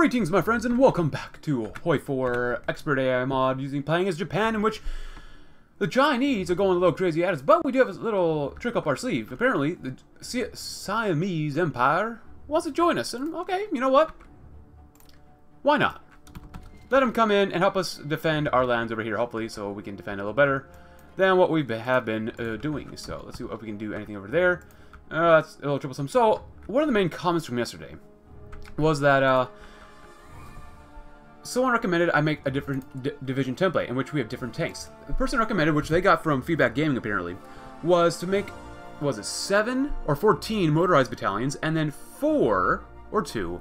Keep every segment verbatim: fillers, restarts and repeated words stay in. Greetings, my friends, and welcome back to Hoi four Expert A I mod using Playing as Japan, in which the Chinese are going a little crazy at us, but we do have a little trick up our sleeve. Apparently, the si Siamese Empire wants to join us, and okay, you know what? Why not? Let them come in and help us defend our lands over here, hopefully, so we can defend a little better than what we have been uh, doing. So, let's see if we can do anything over there. Uh, that's a little troublesome. So, one of the main comments from yesterday was that, uh, someone recommended I make a different di division template in which we have different tanks. The person recommended, which they got from Feedback Gaming apparently, was to make, was it seven or fourteen motorized battalions, and then four or two,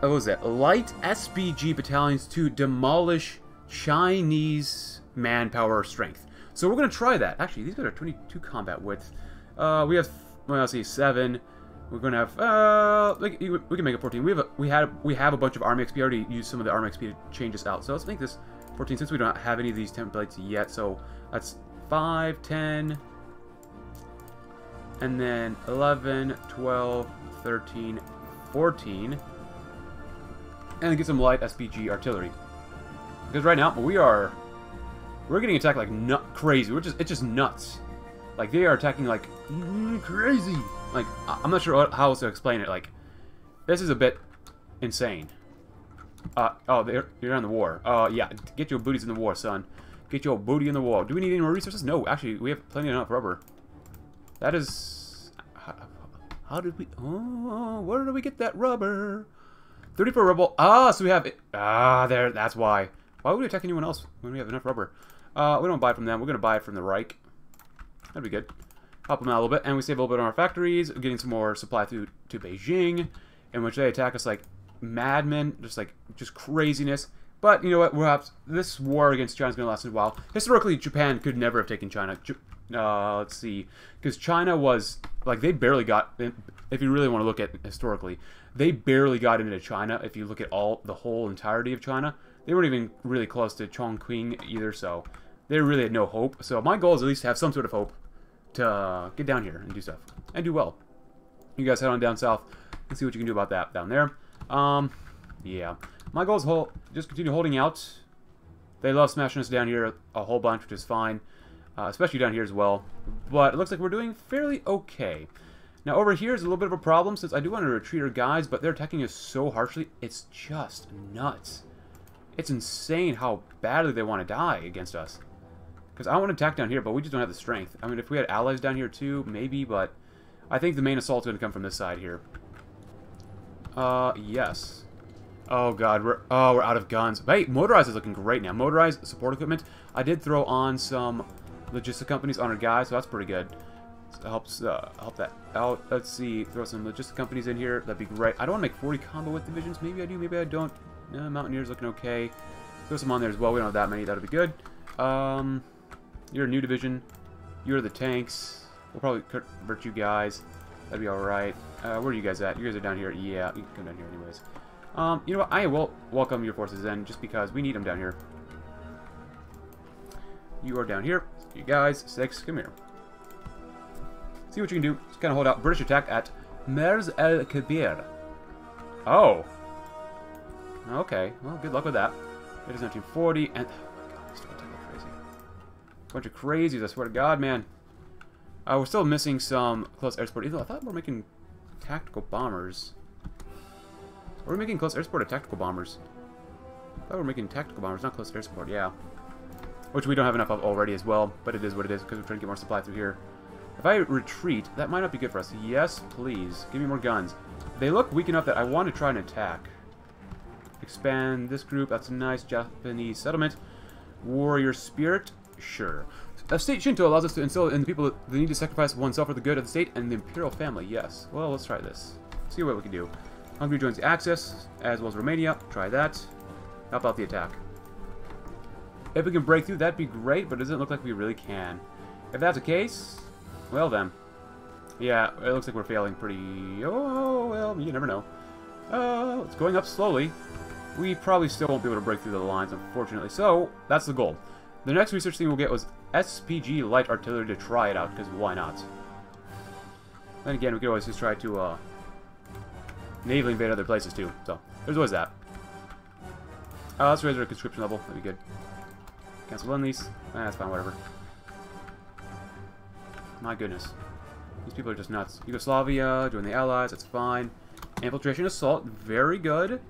what was that, light S B G battalions to demolish Chinese manpower strength. So we're going to try that. Actually, these guys are twenty-two combat width. Uh, we have, well, let's see, seven... We're gonna have uh, like we can make it fourteen. We have a, we had we have a bunch of army X P. I already used some of the army X P to change this out. So let's make this fourteen since we don't have any of these templates yet. So that's five, ten, and then eleven, twelve, thirteen, fourteen, and get some light S P G artillery. Because right now we are we're getting attacked like nut crazy. We're just it's just nuts. Like they are attacking like crazy. Like, I'm not sure how else to explain it. Like, this is a bit insane. Uh, oh, they're, you're in the war. Uh, yeah, get your booties in the war, son. Get your booty in the war. Do we need any more resources? No, actually, we have plenty of enough rubber. That is... How, how did we... Oh, where did we get that rubber? thirty-four rubble. Ah, so we have... It. Ah, there, that's why. Why would we attack anyone else when we have enough rubber? Uh, we don't buy it from them. We're going to buy it from the Reich. That'd be good. Help them out a little bit, and we save a little bit on our factories, getting some more supply through to Beijing, in which they attack us like madmen, just like just craziness. But you know what? We'll have this war against China is going to last a while. Historically, Japan could never have taken China. Uh, let's see, because China was like they barely got. If you really want to look at historically, they barely got into China. If you look at all the whole entirety of China, they weren't even really close to Chongqing either. So they really had no hope. So my goal is at least to have some sort of hope to uh, get down here and do stuff and do well. You guys head on down south and see what you can do about that down there. Um, yeah, my goal is whole, just continue holding out. They love smashing us down here a whole bunch, which is fine, uh, especially down here as well. But it looks like we're doing fairly okay. Now over here is a little bit of a problem since I do want to retreat our guys, but they're attacking us so harshly. It's just nuts. It's insane how badly they want to die against us. Because I want to attack down here, but we just don't have the strength. I mean, if we had allies down here too, maybe, but I think the main assault's going to come from this side here. Uh, yes. Oh, God. We're, oh, we're out of guns. Hey, motorized is looking great now. Motorized support equipment. I did throw on some logistic companies on our guys, so that's pretty good. So helps uh, help that out. Let's see. Throw some logistic companies in here. That'd be great. I don't want to make forty combo with divisions. Maybe I do, maybe I don't. No, Mountaineers looking okay. Throw some on there as well. We don't have that many. That'll be good. Um... You're a new division. You're the tanks. We'll probably convert you guys. That'd be alright. Uh, where are you guys at? You guys are down here. Yeah, you can come down here anyways. Um, you know what? I will welcome your forces in just because we need them down here. You are down here. You guys, six, come here. See what you can do. Just kind of hold out. British attack at Mers el Kabir. Oh. Okay. Well, good luck with that. It is nineteen forty and... Bunch of crazies, I swear to God, man. Uh, we're still missing some close air support. Even though I thought we were making tactical bombers. Are we making close air support or tactical bombers? I thought we were making tactical bombers, not close air support, yeah. Which we don't have enough of already as well, but it is what it is because we're trying to get more supply through here. If I retreat, that might not be good for us. Yes, please. Give me more guns. They look weak enough that I want to try and attack. Expand this group. That's a nice Japanese settlement. Warrior spirit. Sure. A state Shinto allows us to instill in the people the need to sacrifice oneself for the good of the state and the imperial family. Yes. Well, let's try this. See what we can do. Hungary joins the Axis, as well as Romania. Try that. Help out the attack. If we can break through, that'd be great, but it doesn't look like we really can. If that's the case, well then. Yeah, it looks like we're failing pretty... Oh, well, you never know. Uh, it's going up slowly. We probably still won't be able to break through the lines, unfortunately. So, that's the goal. The next research thing we'll get was S P G light artillery to try it out, because why not? Then again, we could always just try to uh, naval invade other places too. So There's always that. Uh, let's raise our conscription level. That'd be good. Cancel one of these. Ah, that's fine, whatever. My goodness. These people are just nuts. Yugoslavia, join the Allies, that's fine. Infiltration assault, very good.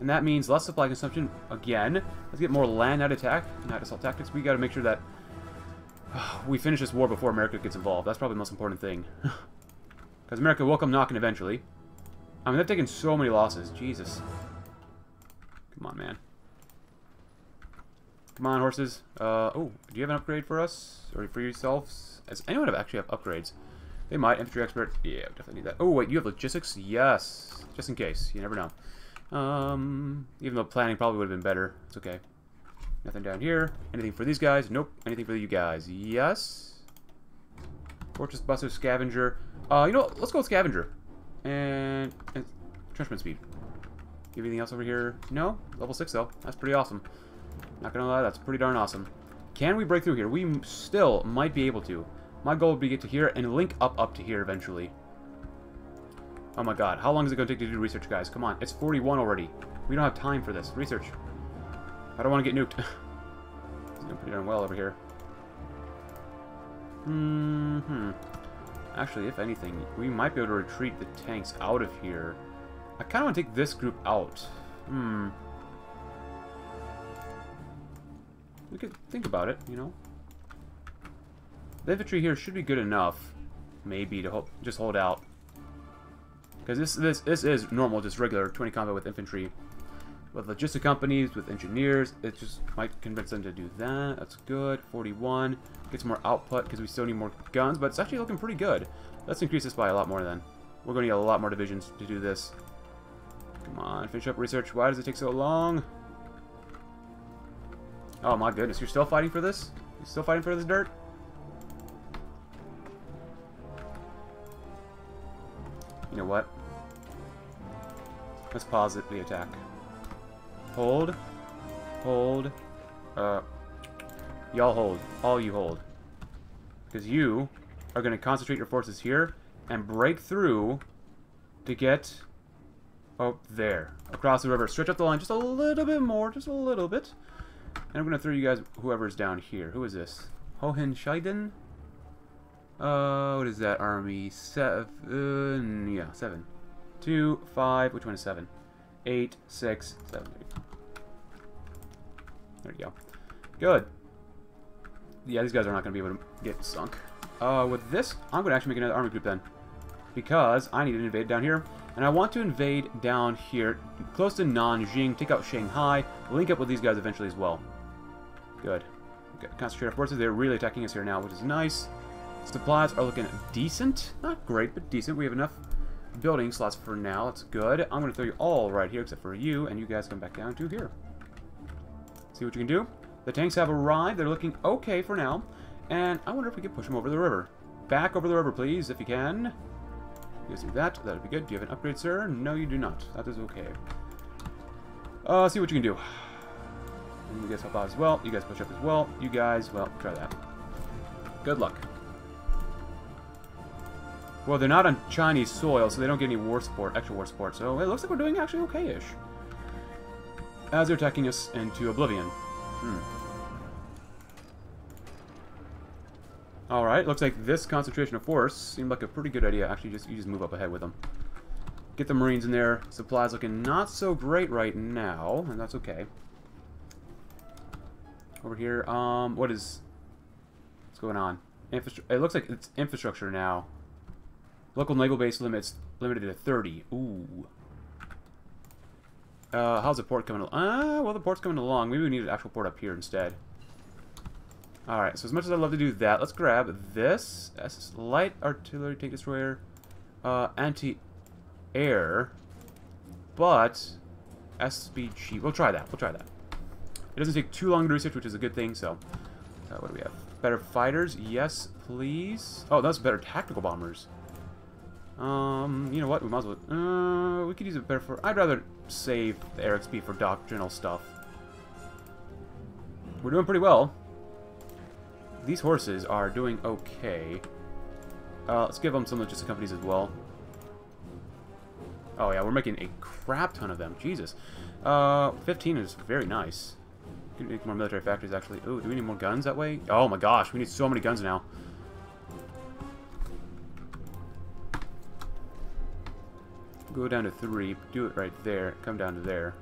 And that means less supply consumption again. Let's get more land out attack, not assault tactics. We gotta make sure that uh, we finish this war before America gets involved. That's probably the most important thing. Because America will come knocking eventually. I mean, they've taken so many losses. Jesus. Come on, man. Come on, horses. Uh, oh, do you have an upgrade for us? Or for yourselves? Does anyone have actually have upgrades? They might. Infantry expert. Yeah, we definitely need that. Oh, wait, you have logistics? Yes. Just in case. You never know. Um, even though planning probably would have been better. It's okay. Nothing down here. Anything for these guys? Nope. Anything for you guys? Yes. Fortress buster, scavenger. Uh, you know what? Let's go with scavenger. And, and trenchment speed. You have anything else over here? No? Level six, though. That's pretty awesome. Not gonna lie, that's pretty darn awesome. Can we break through here? We still might be able to. My goal would be to get to here and link up up to here eventually. Oh my god. How long is it gonna take to do research, guys? Come on. It's forty-one already. We don't have time for this. Research. I don't want to get nuked. It's doing pretty darn well over here. Mm-hmm. Actually, if anything, we might be able to retreat the tanks out of here. I kind of want to take this group out. Hmm. We could think about it, you know. The infantry here should be good enough, maybe, to ho just hold out. Because this this this is normal, just regular twenty combat with infantry, with logistic companies, with engineers. It just might convince them to do that. That's good. forty-one gets more output because we still need more guns, but it's actually looking pretty good. Let's increase this by a lot more then. We're going to need a lot more divisions to do this. Come on, finish up research. Why does it take so long? Oh my goodness, you're still fighting for this? You're still fighting for this dirt? You know what? Let's pause it, the attack. Hold. Hold. Uh, y'all hold. All you hold. Because you are going to concentrate your forces here and break through to get up there. Across the river. Stretch up the line just a little bit more. Just a little bit. And I'm going to throw you guys, whoever's down here. Who is this? Hohen Scheiden? Uh, what is that army? Seven. Yeah, seven. Two, five. Which one is seven? Eight, six, seven. There you go. Good. Yeah, these guys are not going to be able to get sunk. Uh, with this, I'm going to actually make another army group then. Because I need to invade down here. And I want to invade down here, close to Nanjing, take out Shanghai, link up with these guys eventually as well. Good. Good. Concentrate our forces. They're really attacking us here now, which is nice. Supplies are looking decent. Not great, but decent. We have enough building slots for now. That's good. I'm going to throw you all right here, except for you, and you guys come back down to here. See what you can do. The tanks have arrived. They're looking okay for now. And I wonder if we can push them over the river. Back over the river, please, if you can. Do that. That would be good. Do you have an upgrade, sir? No, you do not. That is okay. Uh, see what you can do. And you guys help out as well. You guys push up as well. You guys, well, try that. Good luck. Well, they're not on Chinese soil, so they don't get any war support, extra war support. So it looks like we're doing actually okay-ish. As they're attacking us into oblivion. Hmm. Alright, looks like this concentration of force seemed like a pretty good idea. Actually, just you just move up ahead with them. Get the Marines in there. Supplies looking not so great right now, and that's okay. Over here, um, what is... what's going on? Infrastru- it looks like it's infrastructure now. Local naval base limits limited to thirty. Ooh. Uh, how's the port coming along? Ah, well, the port's coming along. Maybe we need an actual port up here instead. Alright, so as much as I'd love to do that, let's grab this. That's light artillery tank destroyer. Uh, anti-air. But, S B G. We'll try that. We'll try that. It doesn't take too long to research, which is a good thing, so. Uh, what do we have? Better fighters? Yes, please. Oh, that's better tactical bombers. Um, you know what? We might as well. Uh, we could use it better for. I'd rather save the air X P for doctrinal stuff. We're doing pretty well. These horses are doing okay. Uh, let's give them some logistic companies as well. Oh yeah, we're making a crap ton of them. Jesus. Uh, fifteen is very nice. We can make more military factories, actually. Ooh, do we need more guns that way? Oh my gosh, we need so many guns now. Go down to three. Do it right there. Come down to there.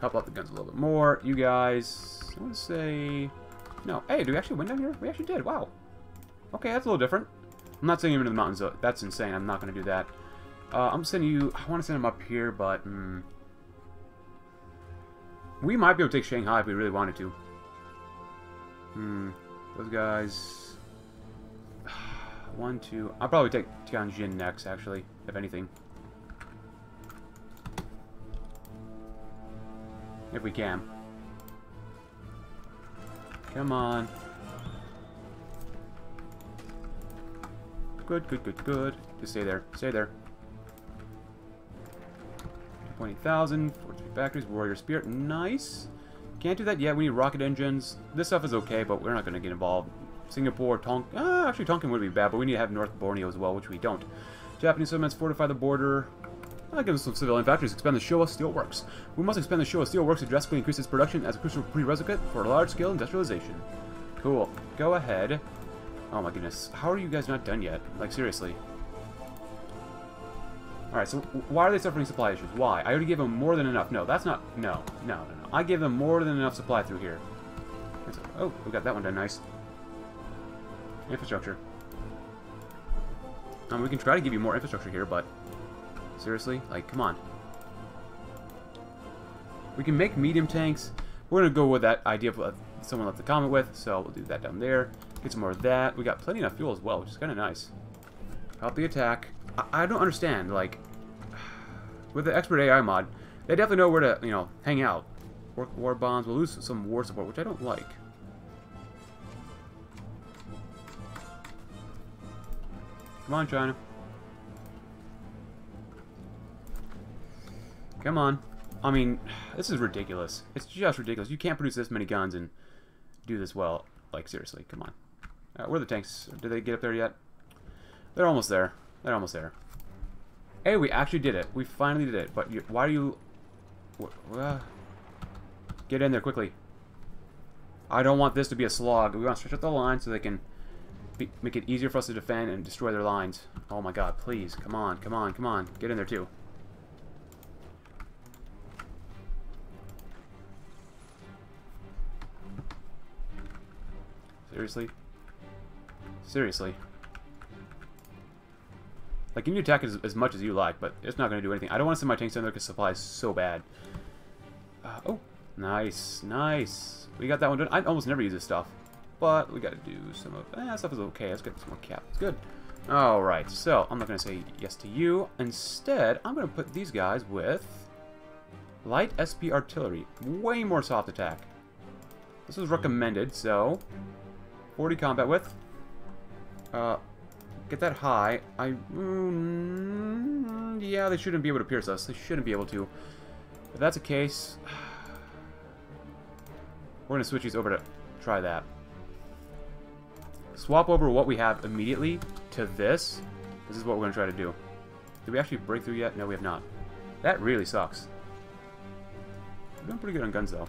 Help out the guns a little bit more. You guys... I want to say... No. Hey, do we actually win down here? We actually did. Wow. Okay, that's a little different. I'm not sending him into the mountains, though. That's insane. I'm not going to do that. Uh, I'm sending you... I want to send him up here, but... Mm, we might be able to take Shanghai if we really wanted to. Hmm. Those guys... One, two... I'll probably take Tianjin next, actually, if anything. If we can. Come on. Good, good, good, good. Just stay there. Stay there. twenty thousand. forty-three factories. Warrior Spirit. Nice. Can't do that yet. We need rocket engines. This stuff is okay, but we're not going to get involved. Singapore, Tonkin. Ah, actually, Tonkin would be bad, but we need to have North Borneo as well, which we don't. Japanese settlements fortify the border. I'll give us some civilian factories. Expand the Showa Steelworks. We must expand the Showa Steelworks to drastically increase its production as a crucial prerequisite for large-scale industrialization. Cool. Go ahead. Oh my goodness. How are you guys not done yet? Like, seriously. Alright, so why are they suffering supply issues? Why? I already gave them more than enough. No, that's not... No. No, no, no. I gave them more than enough supply through here. Oh, we got that one done. Nice. Infrastructure. Um, we can try to give you more infrastructure here, but... Seriously? Like, come on. We can make medium tanks. We're going to go with that idea of what someone left a comment with, so we'll do that down there. Get some more of that. We got plenty enough fuel as well, which is kind of nice. Help the attack. I, I don't understand, like... With the Expert A I mod, they definitely know where to, you know, hang out. Work war bonds. We'll lose some war support, which I don't like. Come on, China. Come on. I mean, this is ridiculous. It's just ridiculous. You can't produce this many guns and do this well. Like, seriously, come on. Uh, where are the tanks? Did they get up there yet? They're almost there. They're almost there. Hey, we actually did it. We finally did it. But you, why do you... Uh, get in there quickly. I don't want this to be a slog. We want to stretch out the line so they can be, make it easier for us to defend and destroy their lines. Oh my god, please. Come on, come on, come on. Get in there too. Seriously? Seriously. Like, you can attack as, as much as you like, but it's not going to do anything. I don't want to send my tanks down there because supply is so bad. Uh, oh, nice, nice. We got that one done. I almost never use this stuff. But we got to do some of eh, that stuff is okay. Let's get some more cap. It's good. Alright, so I'm not going to say yes to you. Instead, I'm going to put these guys with light S P artillery. Way more soft attack. This was recommended, so... forty combat width. Uh, get that high. I... Mm, yeah, they shouldn't be able to pierce us. They shouldn't be able to. If that's the case... We're going to switch these over to try that. Swap over what we have immediately to this. This is what we're going to try to do. Did we actually break through yet? No, we have not. That really sucks. We've done pretty good on guns, though.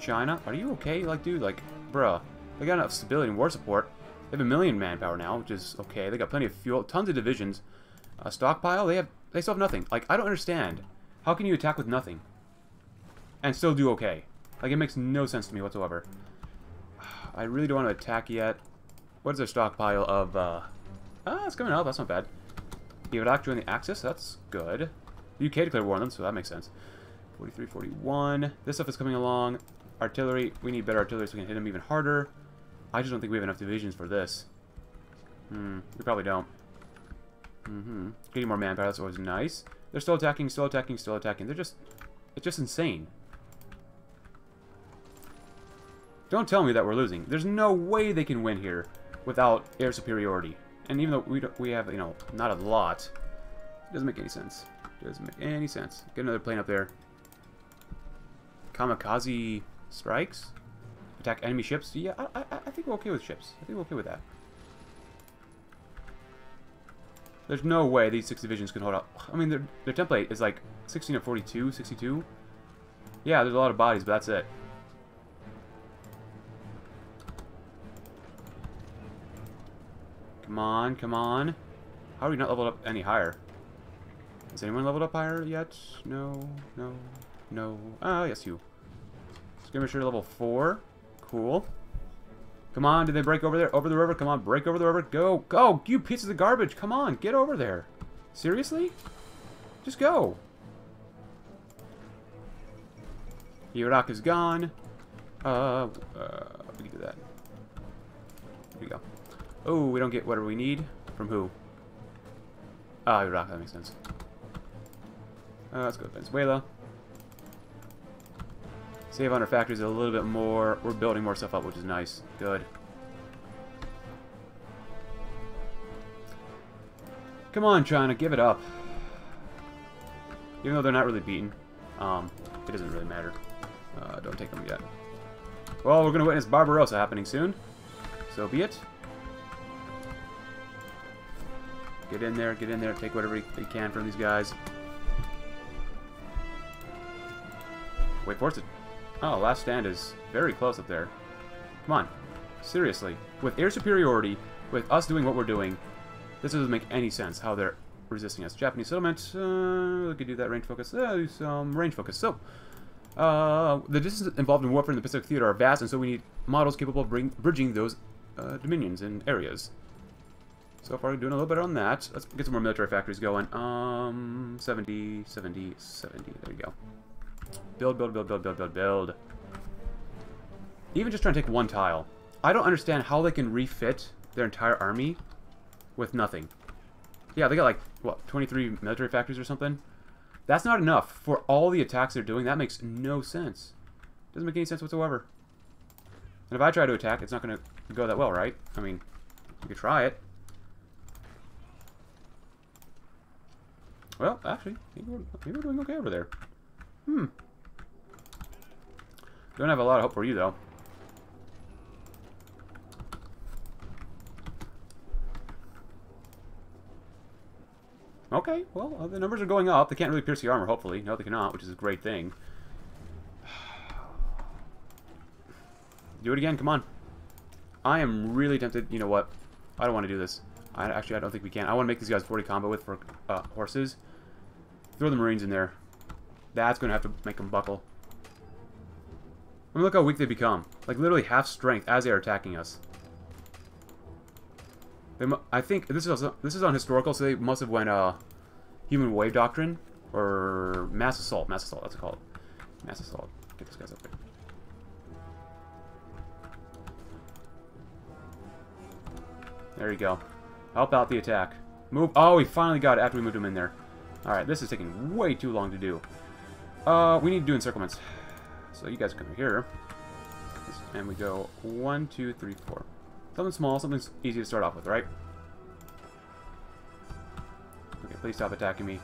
China, are you okay? Like, dude, like, bruh. They got enough stability and war support. They have a million manpower now, which is okay. They got plenty of fuel, tons of divisions. A stockpile, they have, they still have nothing. Like, I don't understand. How can you attack with nothing? And still do okay. Like, it makes no sense to me whatsoever. I really don't want to attack yet. What is their stockpile of, uh... Ah, it's coming up, that's not bad. Iraq joined the Axis, that's good. The U K declared war on them, so that makes sense. forty-three, forty-one. This stuff is coming along. Artillery, we need better artillery so we can hit them even harder. I just don't think we have enough divisions for this. Hmm, we probably don't. Mm-hmm. Getting more manpower, that's always nice. They're still attacking, still attacking, still attacking. They're just... It's just insane. Don't tell me that we're losing. There's no way they can win here without air superiority. And even though we, don't, we have, you know, not a lot, it doesn't make any sense. It doesn't make any sense. Get another plane up there. Kamikaze... Strikes? Attack enemy ships? Yeah, I, I, I think we're okay with ships. I think we're okay with that. There's no way these six divisions can hold up. I mean, their, their template is like sixteen or forty-two, sixty-two. Yeah, there's a lot of bodies, but that's it. Come on, come on. How are we not leveled up any higher? Is anyone leveled up higher yet? No, no, no. Ah, yes, you. Skirmisher level four. Cool. Come on, did they break over there? Over the river? Come on, break over the river. Go, go, you pieces of garbage. Come on, get over there. Seriously? Just go. Iraq is gone. Uh, uh, we can do that. There you go. Oh, we don't get whatever we need. From who? Ah, Iraq, that makes sense. Uh, let's go to Venezuela. Save on our factories a little bit more. We're building more stuff up, which is nice. Good. Come on, China, give it up. Even though they're not really beaten, um, it doesn't really matter. Uh, don't take them yet. Well, we're going to witness Barbarossa happening soon. So be it. Get in there, get in there, take whatever you can from these guys. Wait for it to... Oh, last stand is very close up there. Come on. Seriously. With air superiority, with us doing what we're doing, this doesn't make any sense how they're resisting us. Japanese settlement, uh, we could do that range focus. Uh, do some range focus. So, uh, the distances involved in warfare in the Pacific Theater are vast, and so we need models capable of bring, bridging those uh, dominions and areas. So far, we're doing a little better on that. Let's get some more military factories going. Um, seventy, seventy, seventy. There you go. Build, build, build, build, build, build, build. Even just trying to take one tile. I don't understand how they can refit their entire army with nothing. Yeah, they got like, what, twenty-three military factories or something? That's not enough for all the attacks they're doing. That makes no sense. Doesn't make any sense whatsoever. And if I try to attack, it's not going to go that well, right? I mean, you could try it. Well, actually, maybe we're, maybe we're doing okay over there. Hmm. Don't have a lot of hope for you, though. Okay, well, uh, the numbers are going up. They can't really pierce the armor, hopefully. No, they cannot, which is a great thing. Do it again, come on. I am really tempted. You know what? I don't want to do this. I actually, I don't think we can. I want to make these guys forty combo with for uh, horses. Throw the Marines in there. That's going to have to make them buckle. I mean, look how weak they become. Like, literally half strength as they are attacking us. They mu I think this is also, this is on historical, so they must have went uh, Human Wave Doctrine or Mass Assault. Mass Assault, that's what it's called. Mass Assault. Get these guys up there. There you go. Help out the attack. Move. Oh, we finally got it after we moved him in there. Alright, this is taking way too long to do. Uh, we need to do encirclements. So you guys come here. And we go one, two, three, four. Something small, something easy to start off with, right? Okay, please stop attacking me.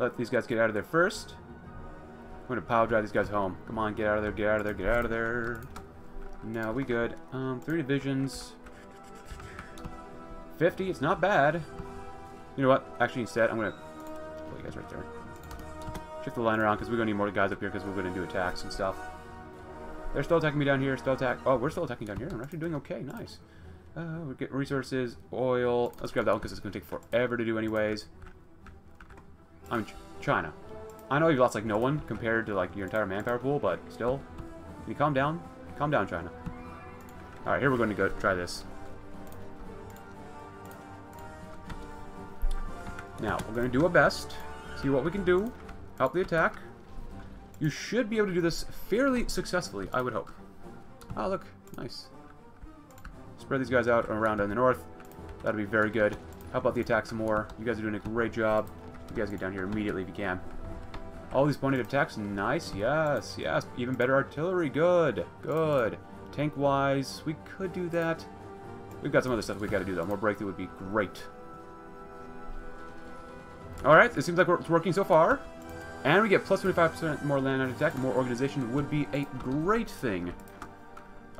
Let these guys get out of there first. I'm going to power drive these guys home. Come on, get out of there, get out of there, get out of there. No, we good. Um, three divisions. fifty, it's not bad. You know what? Actually, instead, I'm going to put you guys right there. Shift the line around, because we're going to need more guys up here, because we're going to do attacks and stuff. They're still attacking me down here. Still attack. Oh, we're still attacking down here. We're actually doing okay. Nice. Uh, we're getting resources, oil. Let's grab that one, because it's going to take forever to do anyways. I mean, China. I know you've lost, like, no one compared to, like, your entire manpower pool, but still. Can you calm down? Calm down, China. All right, here we're going to go try this. Now, we're going to do our best, see what we can do, help the attack. You should be able to do this fairly successfully, I would hope. Ah, look, nice. Spread these guys out around in the north. That'll be very good. Help out the attack some more. You guys are doing a great job. You guys get down here immediately if you can. All these pointed attacks, nice, yes, yes. Even better artillery, good, good. Tank-wise, we could do that. We've got some other stuff we got to do, though. More breakthrough would be great. Alright, it seems like it's working so far. And we get plus twenty-five percent more land on attack. More organization would be a great thing.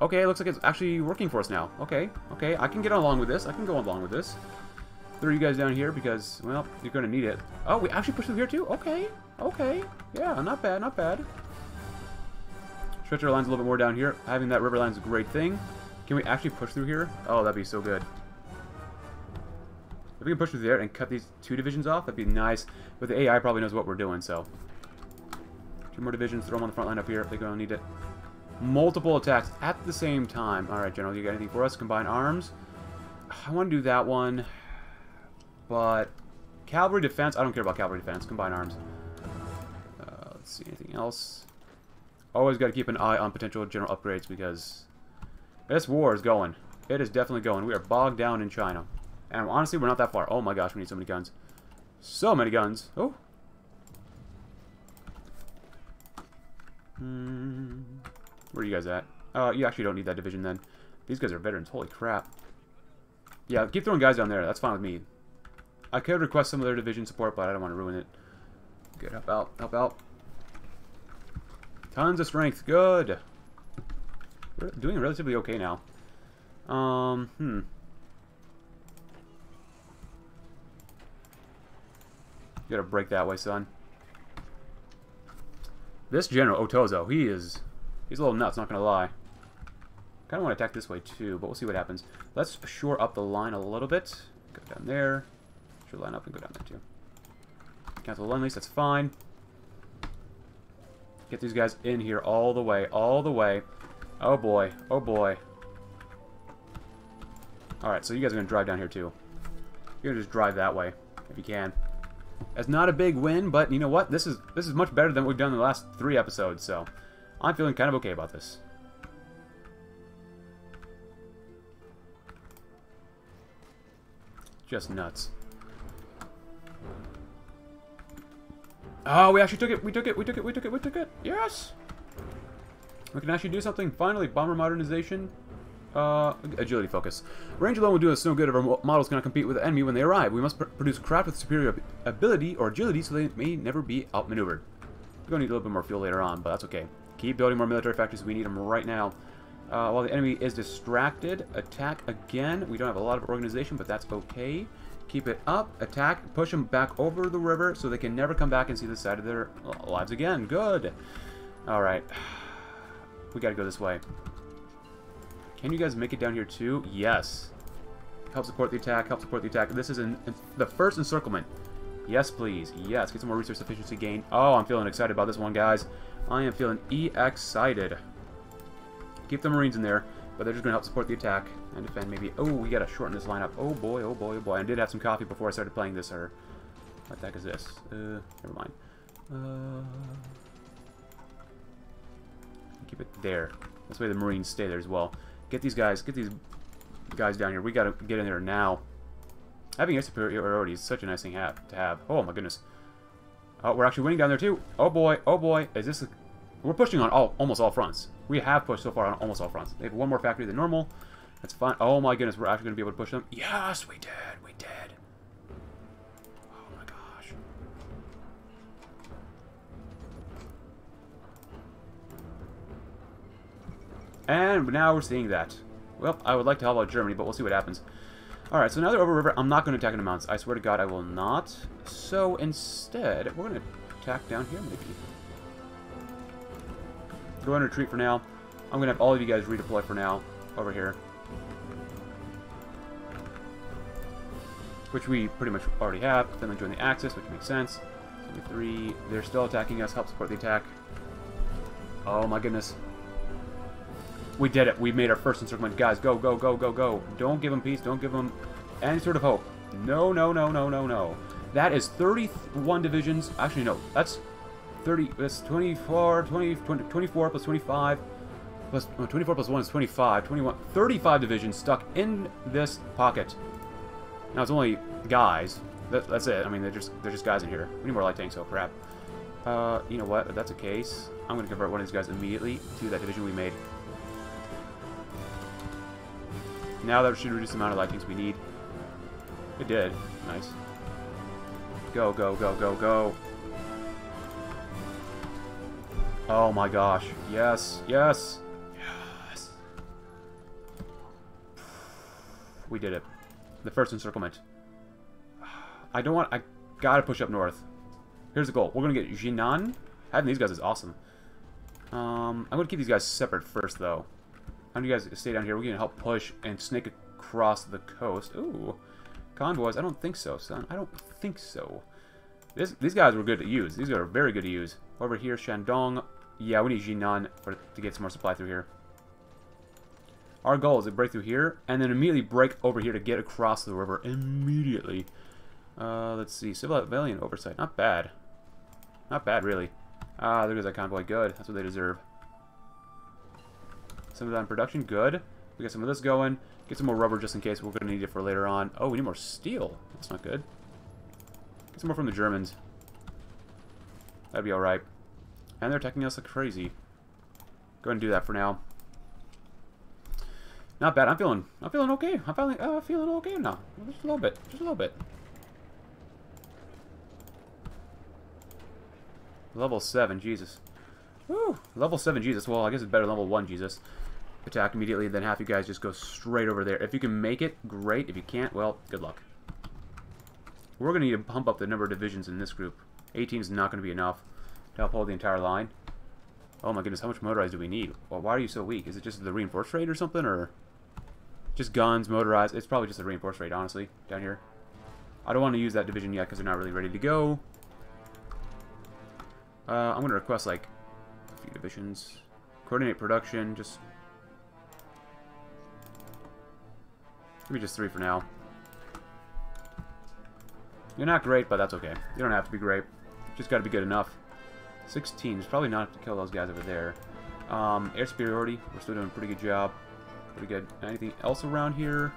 Okay, it looks like it's actually working for us now. Okay, okay, I can get along with this. I can go along with this. Throw you guys down here because, well, you're going to need it. Oh, we actually pushed through here too? Okay, okay. Yeah, not bad, not bad. Stretch our lines a little bit more down here. Having that river line is a great thing. Can we actually push through here? Oh, that'd be so good. If we can push through there and cut these two divisions off, that'd be nice. But the A I probably knows what we're doing, so. Two more divisions, throw them on the front line up here. They're going to need it. Multiple attacks at the same time. Alright, General, you got anything for us? Combine arms. I want to do that one. But cavalry defense, I don't care about cavalry defense. Combine arms. Uh, let's see, anything else? Always got to keep an eye on potential general upgrades because this war is going. It is definitely going. We are bogged down in China. And honestly, we're not that far. Oh my gosh, we need so many guns. So many guns. Oh. Hmm. Where are you guys at? Uh, you actually don't need that division then. These guys are veterans. Holy crap. Yeah, keep throwing guys down there. That's fine with me. I could request some of their division support, but I don't want to ruin it. Good, help out, help out. Tons of strength, good. We're doing relatively okay now. Um, hmm. You gotta break that way, son. This general, Otozo, he is... He's a little nuts, not gonna lie. Kinda wanna attack this way too, but we'll see what happens. Let's shore up the line a little bit. Go down there. Should line up and go down there too. Cancel the line lease, that's fine. Get these guys in here all the way, all the way. Oh boy, oh boy. Alright, so you guys are gonna drive down here too. You're gonna just drive that way, if you can. That's not a big win, but you know what? This is this is much better than what we've done in the last three episodes, so I'm feeling kind of okay about this. Just nuts. Oh, we actually took it, we took it, we took it, we took it, we took it. Yes! We can actually do something. Finally, bomber modernization. Uh, agility focus. Range alone will do us no good if our models cannot compete with the enemy when they arrive. We must pr produce craft with superior ability or agility so they may never be outmaneuvered. We're going to need a little bit more fuel later on, but that's okay. Keep building more military factories. We need them right now. Uh, while the enemy is distracted, attack again. We don't have a lot of organization, but that's okay. Keep it up, attack, push them back over the river so they can never come back and see the side of their lives again. Good. Alright. We gotta go this way. Can you guys make it down here too? Yes. Help support the attack, help support the attack. This is in, in the first encirclement. Yes, please. Yes, get some more resource efficiency gain. Oh, I'm feeling excited about this one, guys. I am feeling e-excited. Keep the Marines in there. But they're just going to help support the attack and defend maybe... Oh, we got to shorten this lineup. Oh boy, oh boy, oh boy. I did have some coffee before I started playing this, or... What the heck is this? Uh, never mind. Uh... Keep it there. This way the Marines stay there as well. Get these guys, get these guys down here. We got to get in there now. Having a superiority is such a nice thing have, to have. Oh my goodness. Oh, we're actually winning down there too. Oh boy, oh boy. Is this... A... We're pushing on all, almost all fronts. We have pushed so far on almost all fronts. They have one more factory than normal. That's fine. Oh my goodness, we're actually going to be able to push them. Yes, we did. We did. Oh my gosh. And now we're seeing that. Well, I would like to help out Germany, but we'll see what happens. Alright, so now they're over river. I'm not going to attack in the mountains. I swear to God, I will not. So instead, we're going to attack down here maybe. Go on retreat for now. I'm gonna have all of you guys redeploy for now over here, which we pretty much already have. Then they join the Axis, which makes sense. Seventy-three, they're still attacking us. Help support the attack. Oh my goodness, we did it. We made our first encirclement, guys. Go, go, go, go, go. Don't give them peace, don't give them any sort of hope. No, no, no, no, no, no. That is thirty-one divisions. Actually no, that's thirty, that's twenty-four, twenty, twenty, twenty-four plus twenty-five, plus no, twenty-four plus one is twenty-five, twenty-one, thirty-five divisions stuck in this pocket. Now it's only guys. That, that's it. I mean, they're just they're just guys in here. We need more light tanks. Oh crap. Uh, you know what? If that's the case, I'm gonna convert one of these guys immediately to that division we made. Now that should reduce the amount of light tanks we need. It did. Nice. Go, go, go, go, go. Oh my gosh. Yes. Yes. Yes. We did it. The first encirclement. I don't want... I gotta push up north. Here's the goal. We're gonna get Jinan. Having these guys is awesome. Um, I'm gonna keep these guys separate first, though. How do you guys stay down here? We're gonna help push and snake across the coast. Ooh. Convoys? I don't think so, son. I don't think so. This, these guys were good to use. These guys are very good to use. Over here, Shandong. Yeah, we need Jinan for, to get some more supply through here. Our goal is to break through here, and then immediately break over here to get across the river immediately. Uh, let's see. Civilian oversight. Not bad. Not bad, really. Ah, there goes that convoy. Good. That's what they deserve. Some of that in production. Good. We got some of this going. Get some more rubber just in case. We're going to need it for later on. Oh, we need more steel. That's not good. Get some more from the Germans. That'd be alright. And they're attacking us like crazy. Go ahead and do that for now. Not bad. I'm feeling. I'm feeling okay. I'm feeling. Uh, feeling okay now. Just a little bit. Just a little bit. Level seven. Jesus. Woo. Level seven. Jesus. Well, I guess it's better than level one. Jesus. Attack immediately. Then half you guys just go straight over there. If you can make it, great. If you can't, well, good luck. We're gonna need to pump up the number of divisions in this group. eighteen is not gonna be enough to help hold the entire line. Oh my goodness, how much motorized do we need? Well, why are you so weak? Is it just the reinforced raid or something, or just guns, motorized? It's probably just the reinforced raid, honestly, down here. I don't want to use that division yet because they're not really ready to go. Uh, I'm going to request, like, a few divisions. Coordinate production, just... maybe just three for now. You're not great, but that's okay. You don't have to be great. Just got to be good enough. sixteen is probably not to kill those guys over there. Um, air superiority, we're still doing a pretty good job. Pretty good. Anything else around here?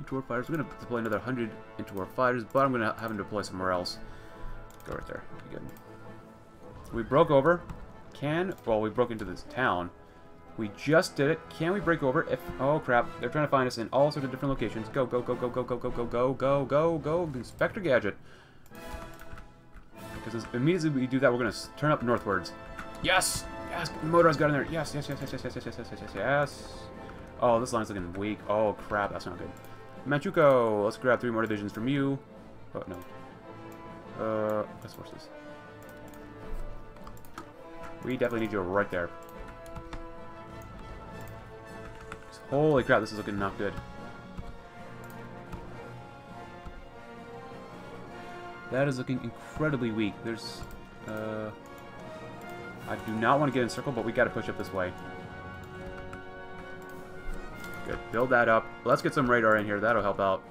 Into our fighters. We're going to deploy another one hundred into our fighters, but I'm going to have them deploy somewhere else. Go right there. Good. We broke over. Can... well, we broke into this town. We just did it. Can we break over if... oh, crap. They're trying to find us in all sorts of different locations. Go, go, go, go, go, go, go, go, go, go, go, go. Inspector Gadget. Because immediately we do that, we're going to turn up northwards. Yes! Yes! Motorized got in there. Yes, yes, yes, yes, yes, yes, yes, yes, yes, yes, yes. Oh, this line's looking weak. Oh, crap. That's not good. Manchukuo, let's grab three more divisions from you. Oh, no. Uh, let's force this. We definitely need you right there. Holy crap, this is looking not good. That is looking incredibly weak. There's, uh... I do not want to get encircled, but we got to push up this way. Good. Build that up. Let's get some radar in here. That'll help out.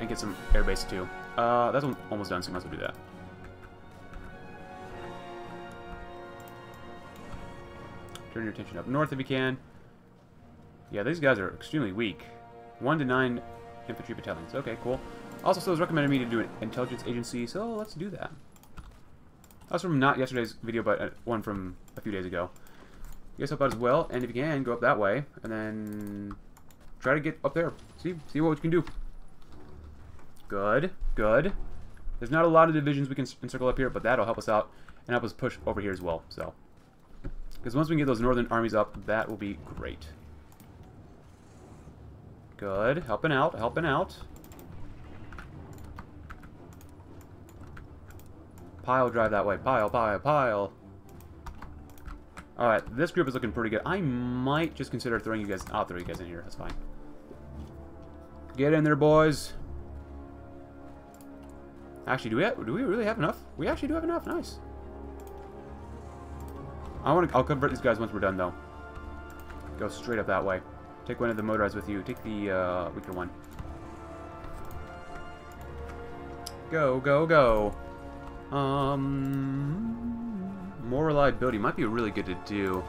And get some airbase, too. Uh, that's almost done, so we might as well do that. Turn your attention up north if you can. Yeah, these guys are extremely weak. One to nine infantry battalions. Okay, cool. Also, so it's recommended me to do an intelligence agency, so let's do that. That's from not yesterday's video, but one from a few days ago. You guys help out as well, and if you can, go up that way, and then try to get up there. See, see what you can do. Good, good. There's not a lot of divisions we can encircle up here, but that'll help us out and help us push over here as well. So, because once we get those northern armies up, that will be great. Good, helping out, helping out. Pile, drive that way. Pile, pile, pile. Alright, this group is looking pretty good. I might just consider throwing you guys... I'll throw you guys in here. That's fine. Get in there, boys. Actually, do we have, do we really have enough? We actually do have enough. Nice. I want to... I'll convert these guys once we're done, though. Go straight up that way. Take one of the motorized with you. Take the uh, weaker one. Go, go, go. Um, more reliability might be really good to do.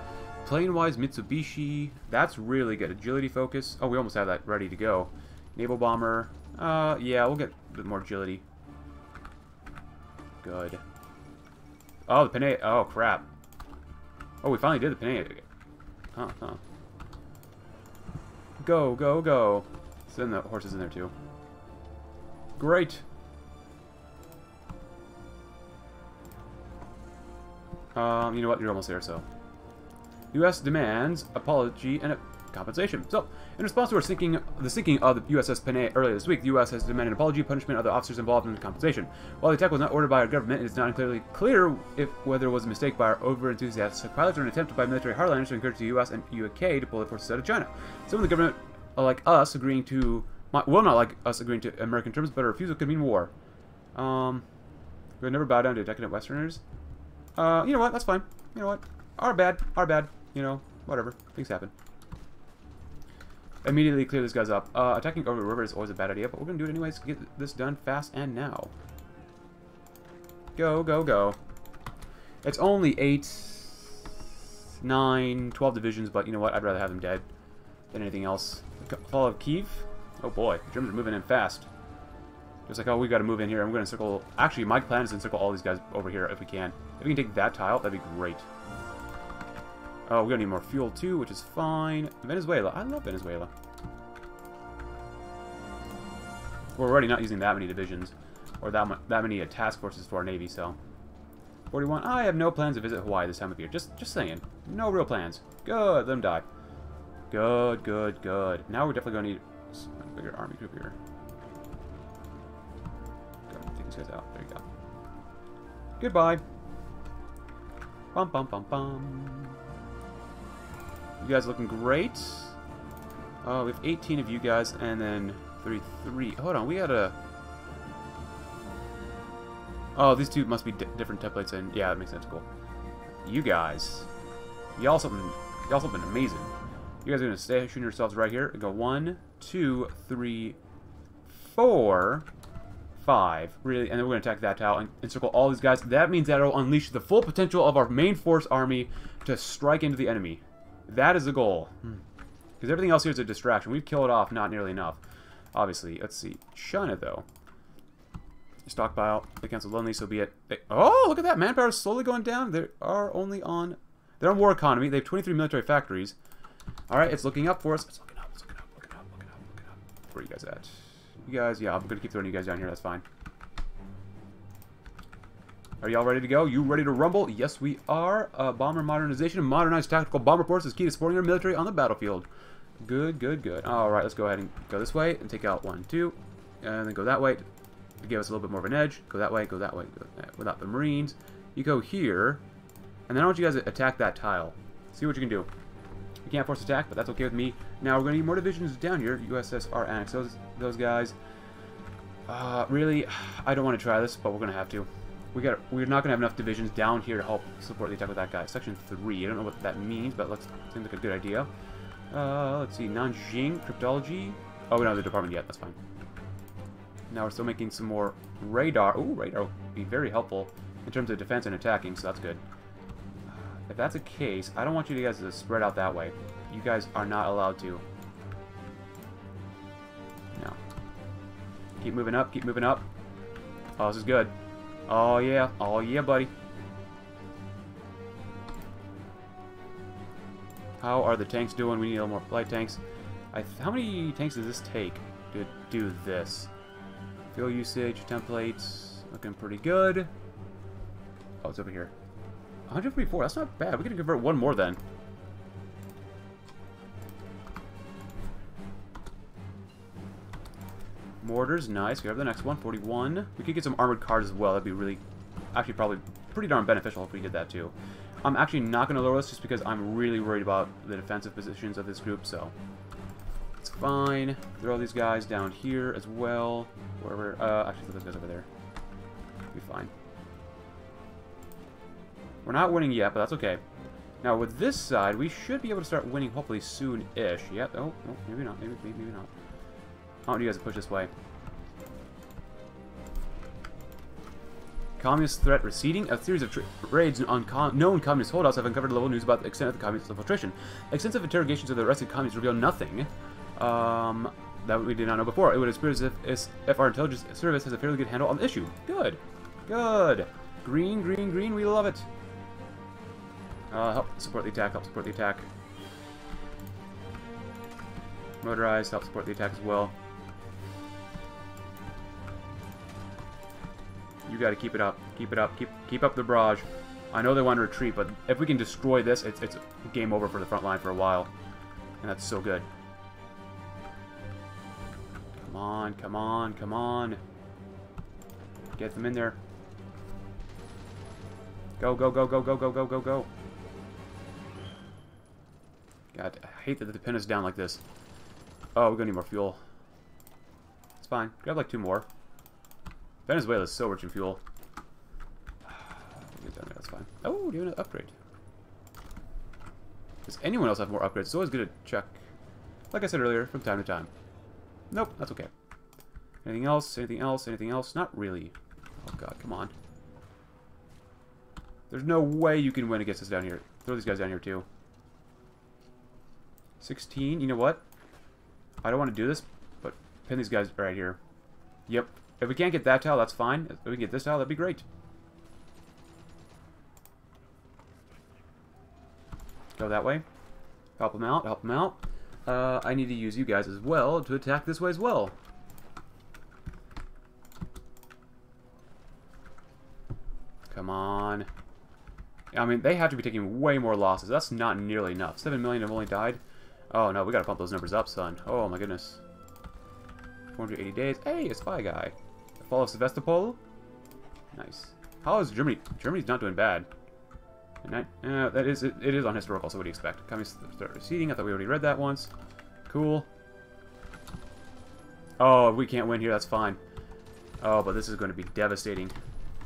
Plane-wise, Mitsubishi, that's really good. Agility focus. Oh, we almost have that ready to go. Naval bomber. Uh, yeah, we'll get a bit more agility. Good. Oh, the Panay. Oh, crap. Oh, we finally did the Panay. Huh, huh. Go, go, go. Send the horses in there too. Great. Um, you know what? You're almost there, so. U S demands apology and compensation. So, in response to our sinking, the sinking of the U S S Panay earlier this week, the U S has demanded apology, punishment of the officers involved in the compensation. While the attack was not ordered by our government, it is not clearly clear if whether it was a mistake by our over-enthusiastic pilots or an attempt by military hardliners to encourage the U S and U K to pull their forces out of China. Some of the government, like us, agreeing to... Well, not like us agreeing to American terms, but a refusal could mean war. Um, we never bow down to decadent Westerners. Uh, you know what? That's fine. You know what? Our bad. Our bad. You know, whatever. Things happen. Immediately clear these guys up. Uh, attacking over the river is always a bad idea, but we're gonna do it anyways to get this done fast and now. Go, go, go. It's only eight, nine, twelve divisions, but you know what? I'd rather have them dead than anything else. Fall of Kiev. Oh boy, the Germans are moving in fast. Just like, oh, we got to move in here. I'm going to circle... Actually, my plan is to circle all these guys over here if we can. If we can take that tile, that'd be great. Oh, we're going to need more fuel too, which is fine. Venezuela. I love Venezuela. We're already not using that many divisions or that, mu that many uh, task forces for our Navy, so... forty-one. I have no plans to visit Hawaii this time of year. Just, just saying. No real plans. Good. Let them die. Good, good, good. Now we're definitely going to need... a bigger army group here. Go ahead and take these guys out. There you go. Goodbye. Bum bum bum bum. You guys are looking great. Uh, we have eighteen of you guys, and then thirty-three. Hold on, we had a. Oh, these two must be di different templates, and yeah, that makes sense. Cool. You guys, y'all something, y'all something amazing. You guys are going to stay shooting yourselves right here. Go one, two, three, four, five. Really, and then we're going to attack that tile and encircle all these guys. That means that it'll unleash the full potential of our main force army to strike into the enemy. That is the goal. Because everything else here is a distraction. We've killed off not nearly enough. Obviously. Let's see. China, though. Stockpile. They canceled lonely, so be it. They, oh, look at that. Manpower is slowly going down. They are only on... They're on war economy. They have twenty-three military factories. Alright, it's looking up for us. It's looking up, it's looking up, looking up, looking up, looking up. Where are you guys at? You guys, yeah, I'm gonna keep throwing you guys down here, that's fine. Are y'all ready to go? You ready to rumble? Yes, we are. Uh, bomber modernization and modernized tactical bomber force is key to supporting our military on the battlefield. Good, good, good. Alright, let's go ahead and go this way and take out one, two, and then go that way to give us a little bit more of an edge. Go that way, go that way, go that way. Without the Marines. You go here, and then I want you guys to attack that tile. See what you can do. We can't force attack, but that's okay with me. Now we're going to need more divisions down here. U S S R annex those, those guys. Uh, really, I don't want to try this, but we're going to have to. We got, we're not going to have enough divisions down here to help support the attack with that guy. Section three. I don't know what that means, but looks seems like a good idea. Uh, let's see. Nanjing cryptology. Oh, we don't have the department yet. That's fine. Now we're still making some more radar. Ooh, radar will be very helpful in terms of defense and attacking, so that's good. If that's the case, I don't want you guys to spread out that way. You guys are not allowed to. No. Keep moving up, keep moving up. Oh, this is good. Oh, yeah. Oh, yeah, buddy. How are the tanks doing? We need a little more light tanks. I th how many tanks does this take to do this? Fuel usage, templates, looking pretty good. Oh, it's over here. one hundred forty-four, that's not bad. We're going to convert one more then. Mortars, nice. Grab the next one, forty-one. We could get some armored cars as well. That'd be really, actually probably pretty darn beneficial if we did that too. I'm actually not going to lower this just because I'm really worried about the defensive positions of this group, so. It's fine. Throw these guys down here as well. Wherever, uh, actually throw those guys over there. It'll be fine. We're not winning yet, but that's okay. Now, with this side, we should be able to start winning hopefully soon-ish. Yep. Oh, oh, maybe not. Maybe, maybe, maybe not. I want you guys to push this way. Communist threat receding. A series of raids on com known communist holdouts have uncovered level news about the extent of the communist infiltration. Extensive interrogations of the arrested communists reveal nothing. Um, that we did not know before. It would appear as if, as if our intelligence service has a fairly good handle on the issue. Good. Good. Green, green, green. We love it. Uh, help support the attack, help support the attack. Motorized, help support the attack as well. You gotta keep it up, keep it up, keep keep up the barrage. I know they want to retreat, but if we can destroy this, it's, it's game over for the front line for a while. And that's so good. Come on, come on, come on. Get them in there. Go, go, go, go, go, go, go, go, go. God, I hate that the pin is down like this. Oh, we're gonna need more fuel. It's fine. Grab like two more. Venezuela is so rich in fuel. Get down there, that's fine. Oh, do you have an upgrade? Does anyone else have more upgrades? It's always good to check. Like I said earlier, from time to time. Nope, that's okay. Anything else? Anything else? Anything else? Not really. Oh god, come on. There's no way you can win against us down here. Throw these guys down here too. sixteen, you know what? I don't want to do this, but pin these guys right here. Yep. If we can't get that tile, that's fine. If we can get this tile, that'd be great. Go that way. Help them out, help them out. Uh, I need to use you guys as well to attack this way as well. Come on. I mean, they have to be taking way more losses. That's not nearly enough. seven million have only died. Oh, no, we gotta pump those numbers up, son. Oh, my goodness. four hundred eighty days. Hey, a spy guy. The fall of Sevastopol. Nice. How is Germany? Germany's not doing bad. And I, uh, that is, it, it is on historical, so what do you expect? Communists start receding. I thought we already read that once. Cool. Oh, if we can't win here, that's fine. Oh, but this is going to be devastating.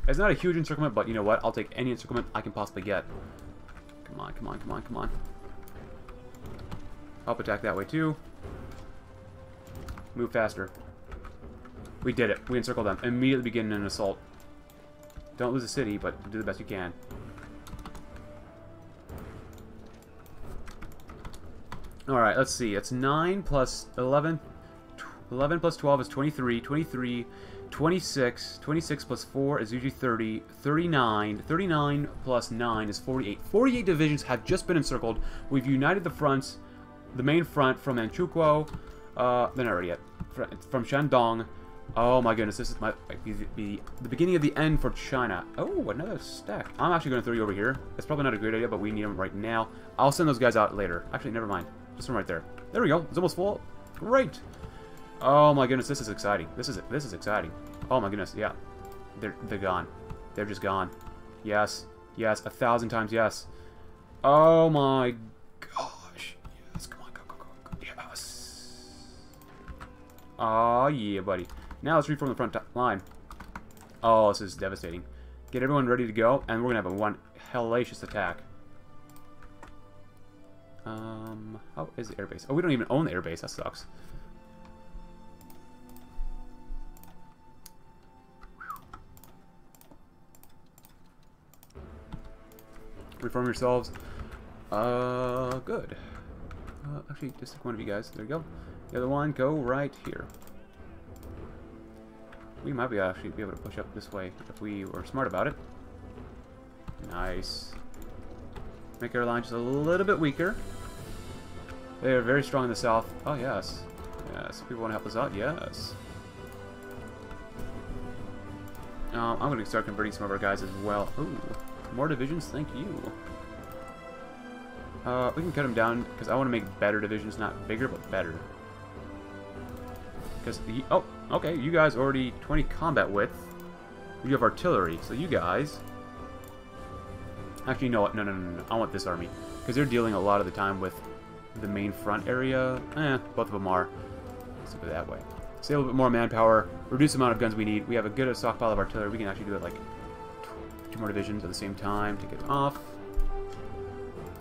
It's not a huge encirclement, but you know what? I'll take any encirclement I can possibly get. Come on, come on, come on, come on. Help attack that way, too. Move faster. We did it. We encircled them. Immediately begin an assault. Don't lose a city, but do the best you can. Alright, let's see. It's nine plus eleven. eleven plus twelve is twenty-three. twenty-three. twenty-six. twenty-six plus four is usually thirty. thirty-nine. thirty-nine plus nine is forty-eight. forty-eight divisions have just been encircled. We've united the fronts. The main front from Manchukuo. Uh, they're not ready yet. From Shandong. Oh my goodness, this is my, might be, be the beginning of the end for China. Oh, another stack. I'm actually going to throw you over here. It's probably not a great idea, but we need them right now. I'll send those guys out later. Actually, never mind. Just one right there. There we go. It's almost full. Great. Oh my goodness, this is exciting. This is this is exciting. Oh my goodness, yeah. They're they're gone. They're just gone. Yes, yes, a thousand times yes. Oh my gosh. Yes, come on, go, go, go, go. Yes. Oh yeah, buddy. Now let's reform the front line. Oh, this is devastating. Get everyone ready to go, and we're gonna have a one hellacious attack. Um, how is the airbase? Oh, we don't even own the airbase. That sucks. Reform yourselves. Uh, good. Uh, actually, just like one of you guys. There you go. The other one, go right here. We might be actually be able to push up this way if we were smart about it. Nice. Make our line just a little bit weaker. They are very strong in the south. Oh, yes. Yes. People want to help us out? Yes. Um, I'm going to start converting some of our guys as well. Ooh. More divisions? Thank you. Uh, we can cut them down because I want to make better divisions. Not bigger, but better. Because the... Oh, okay. You guys already twenty combat width. You have artillery. So you guys... Actually, no, no, no, no, no. I want this army. Because they're dealing a lot of the time with the main front area. Eh, both of them are. Let's do it that way. Save a little bit more manpower. Reduce the amount of guns we need. We have a good stockpile of artillery. We can actually do it like two more divisions at the same time to get off.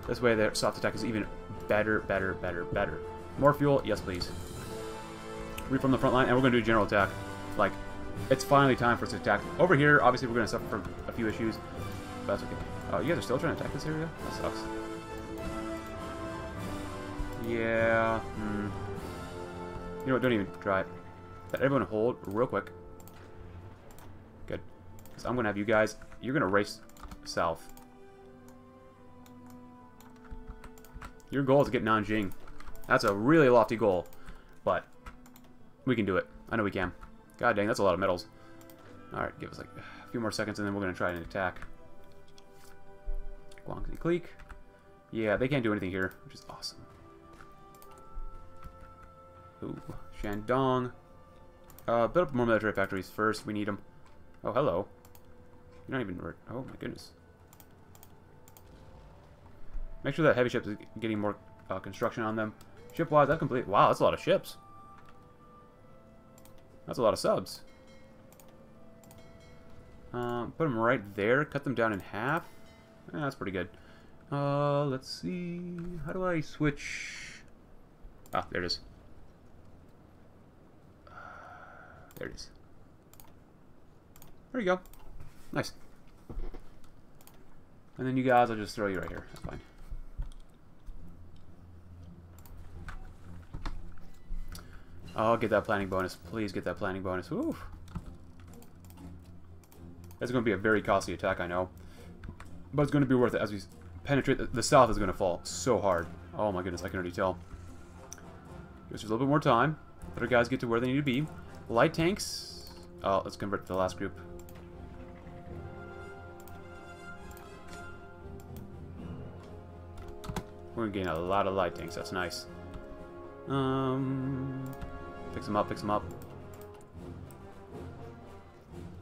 This way their soft attack is even better, better, better, better. More fuel? Yes, please. Reform the front line, and we're going to do general attack. Like, it's finally time for us to attack. Over here, obviously, we're going to suffer from a few issues. But that's okay. Oh, you guys are still trying to attack this area? That sucks. Yeah. Mm. You know what? Don't even try it. Let everyone hold real quick. Good. So I'm going to have you guys... You're going to race south. Your goal is to get Nanjing. That's a really lofty goal. But we can do it. I know we can. God dang, that's a lot of medals. Alright, give us like a few more seconds, and then we're going to try and attack. Guangxi Clique. Yeah, they can't do anything here, which is awesome. Ooh, Shandong. Uh, build up more military factories first. We need them. Oh, hello. You're not even... Oh, my goodness. Make sure that heavy ships is getting more uh, construction on them. Ship-wise, that complete... Wow, that's a lot of ships. That's a lot of subs. Um, put them right there. Cut them down in half. Eh, that's pretty good. Uh, let's see... How do I switch... Ah, there it is. Uh, there it is. There you go. Nice. And then you guys, I'll just throw you right here. That's fine. Oh, get that planning bonus. Please get that planning bonus. Oof. That's going to be a very costly attack, I know. But it's going to be worth it as we penetrate. The, the south is going to fall so hard. Oh my goodness, I can already tell. Just a little bit more time. Let our guys get to where they need to be. Light tanks. Oh, let's convert to the last group. We're going to gain a lot of light tanks. That's nice. Um, Fix them up, fix them up.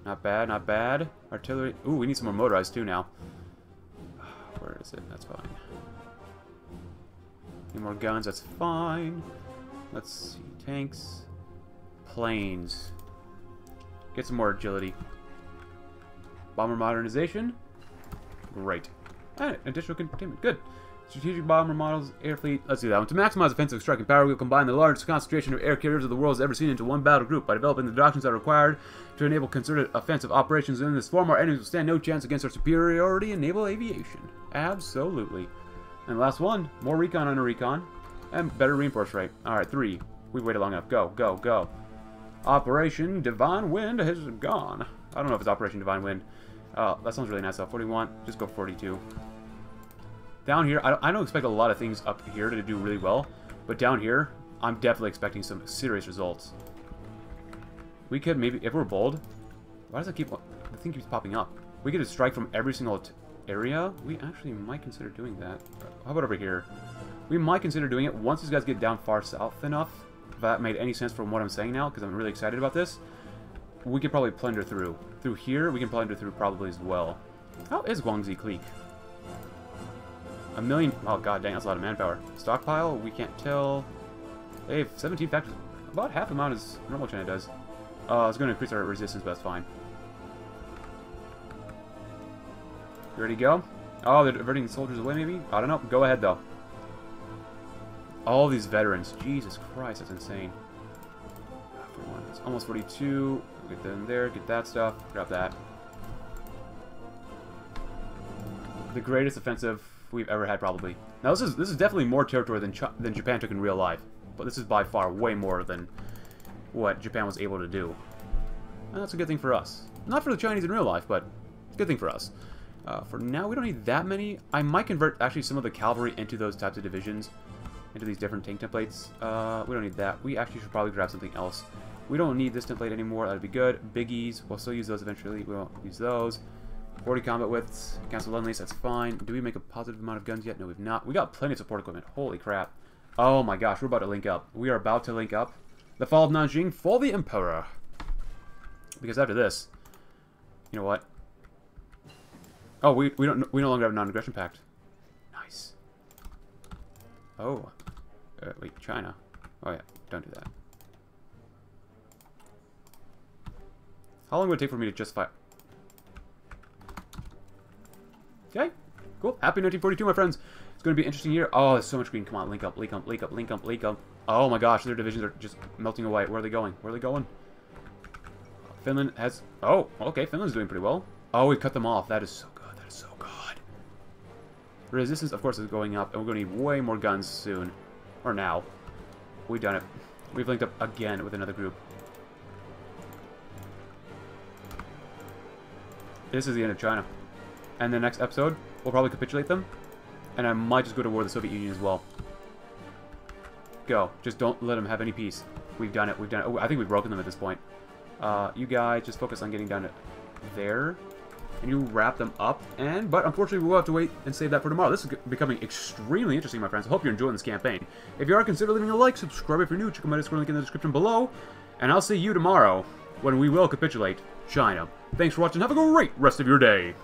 Not bad, not bad. Artillery. Ooh, we need some more motorized too now. Where is it? That's fine. Need more guns? That's fine. Let's see. Tanks. Planes. Get some more agility. Bomber modernization. Great. And additional containment. Good. Strategic bomber models, air fleet. Let's do that one. To maximize offensive striking power, we'll combine the largest concentration of air carriers of the world has ever seen into one battle group by developing the doctrines that are required to enable concerted offensive operations. In this form, our enemies will stand no chance against our superiority in naval aviation. Absolutely. And last one, more recon on a recon, and better reinforce rate. All right, three. We've waited long enough. Go, go, go. Operation Divine Wind has gone. I don't know if it's Operation Divine Wind. Uh, that sounds really nice. Though. forty-one. Just go forty-two. Down here, I don't expect a lot of things up here to do really well, but down here, I'm definitely expecting some serious results. We could maybe, if we're bold, why does it keep, the thing keeps popping up? We could strike from every single t area. We actually might consider doing that. How about over here? We might consider doing it once these guys get down far south enough, if that made any sense from what I'm saying now, because I'm really excited about this. We could probably plunder through. Through here, we can plunder through probably as well. How is Guangxi Clique? A million... Oh, god dang, that's a lot of manpower. Stockpile, we can't tell. They have seventeen factors. About half the amount as normal China does. Uh, it's going to increase our resistance, but that's fine. You ready to go? Oh, they're diverting soldiers away, maybe? I don't know. Go ahead, though. All these veterans. Jesus Christ, that's insane. It's almost forty-two. Get them there. Get that stuff. Grab that. The greatest offensive... we've ever had, probably. Now this is this is definitely more territory than Ch than Japan took in real life, but this is by far way more than what Japan was able to do, and that's a good thing for us. Not for the Chinese in real life, but good thing for us. Uh, for now, we don't need that many. I might convert actually some of the cavalry into those types of divisions, into these different tank templates. Uh, we don't need that. We actually should probably grab something else. We don't need this template anymore. That'd be good. Biggies. We'll still use those eventually. We won't use those. forty combat widths, cancel Lend-Lease, that's fine. Do we make a positive amount of guns yet? No, we've not. We got plenty of support equipment. Holy crap. Oh my gosh, we're about to link up. We are about to link up. The fall of Nanjing for the Emperor. Because after this, you know what? Oh, we, we don't we no longer have a non-aggression pact. Nice. Oh. Uh, wait, China. Oh yeah, don't do that. How long would it take for me to justify... Okay, cool. Happy nineteen forty-two, my friends. It's going to be an interesting year. Oh, there's so much green. Come on, link up, link up, link up, link up, link up. Oh my gosh, their divisions are just melting away. Where are they going? Where are they going? Finland has... Oh, okay, Finland's doing pretty well. Oh, we cut them off. That is so good. That is so good. Resistance, of course, is going up, and we're going to need way more guns soon. Or now. We've done it. We've linked up again with another group. This is the end of China. And the next episode, we'll probably capitulate them. And I might just go to war with the Soviet Union as well. Go. Just don't let them have any peace. We've done it. We've done it. Oh, I think we've broken them at this point. Uh, you guys, just focus on getting down to there. and you wrap them up. And but unfortunately, we'll have to wait and save that for tomorrow. This is becoming extremely interesting, my friends. I hope you're enjoying this campaign. If you are, consider leaving a like, subscribe if you're new, check out my Discord link in the description below, and I'll see you tomorrow when we will capitulate China. Thanks for watching. Have a great rest of your day.